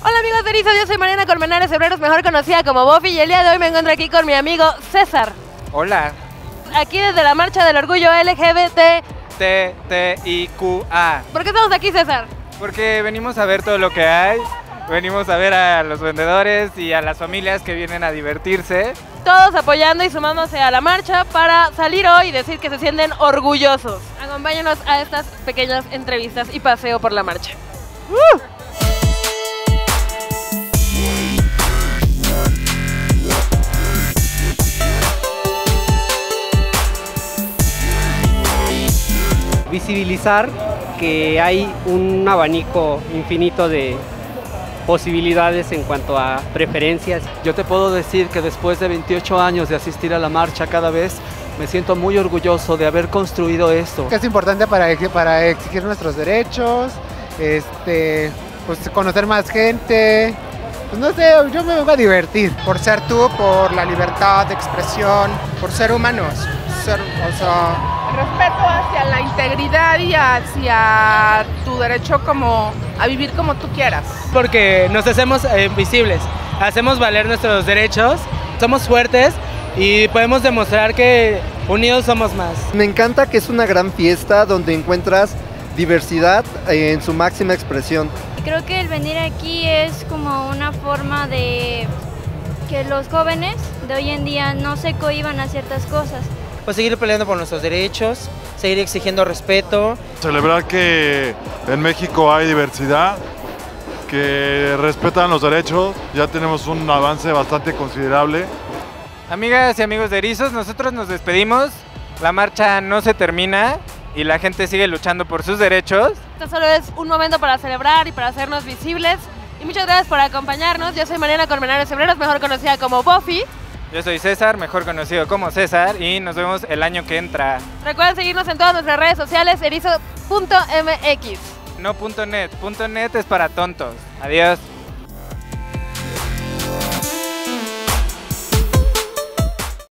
Hola amigos de Erizos, yo soy Mariana Colmenares Hebreros, mejor conocida como Bofi, y el día de hoy me encuentro aquí con mi amigo César. Hola. Aquí desde la Marcha del Orgullo LGBTTTIQ. ¿Por qué estamos aquí, César? Porque venimos a ver todo lo que hay, venimos a ver a los vendedores y a las familias que vienen a divertirse. Todos apoyando y sumándose a la marcha para salir hoy y decir que se sienten orgullosos. Acompáñenos a estas pequeñas entrevistas y paseo por la marcha. ¡Uh! Visibilizar que hay un abanico infinito de posibilidades en cuanto a preferencias. Yo te puedo decir que después de 28 años de asistir a la marcha cada vez, me siento muy orgulloso de haber construido esto. Es importante para exigir nuestros derechos, pues conocer más gente, pues no sé, yo me voy a divertir. Por ser tú, por la libertad de expresión, por ser humanos, respeto hacia la integridad y hacia tu derecho como a vivir como tú quieras. Porque nos hacemos visibles, hacemos valer nuestros derechos, somos fuertes y podemos demostrar que unidos somos más. Me encanta que es una gran fiesta donde encuentras diversidad en su máxima expresión. Creo que el venir aquí es como una forma de que los jóvenes de hoy en día no se cohíban a ciertas cosas. Pues seguir peleando por nuestros derechos, seguir exigiendo respeto. Celebrar que en México hay diversidad, que respetan los derechos, ya tenemos un avance bastante considerable. Amigas y amigos de Erizos, nosotros nos despedimos, la marcha no se termina y la gente sigue luchando por sus derechos. Esto solo es un momento para celebrar y para hacernos visibles. Y muchas gracias por acompañarnos. Yo soy Mariana Colmenares Hebreros, mejor conocida como Bofi. Yo soy César, mejor conocido como César, y nos vemos el año que entra. Recuerden seguirnos en todas nuestras redes sociales, erizo.mx. No .net, .net es para tontos. Adiós.